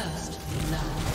First love.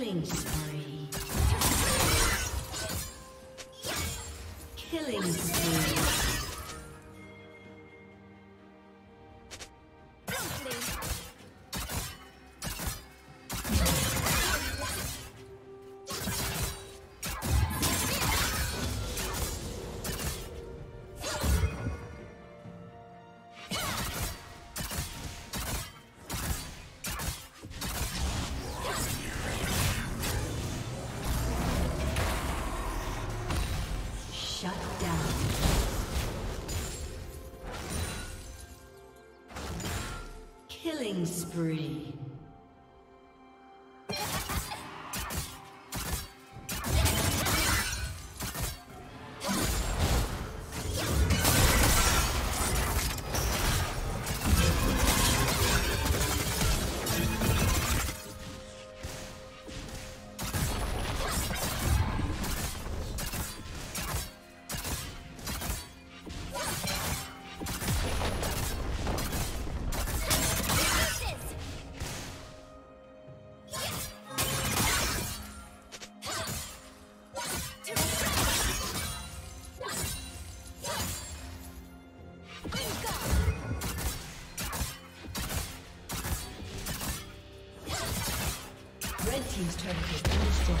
Killing spree. Killing spree. He's trying to understand.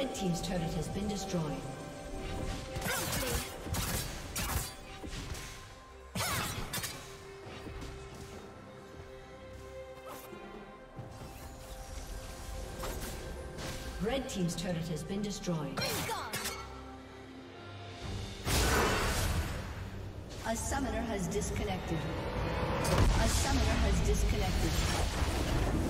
Red Team's turret has been destroyed. Red Team's turret has been destroyed. A summoner has disconnected. A summoner has disconnected.